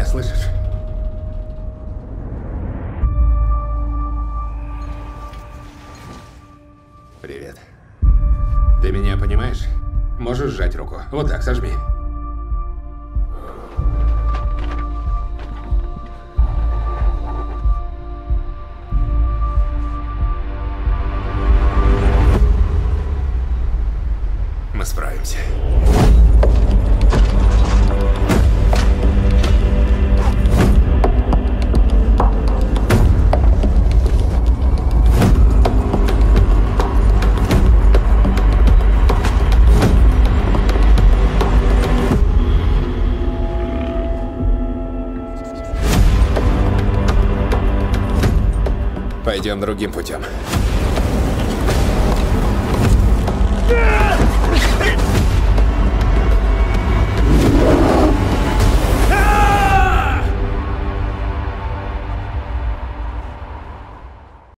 меня слышишь? Привет. Ты меня понимаешь? Можешь сжать руку. Вот так, сожми. Мы справимся. Пойдем другим путем.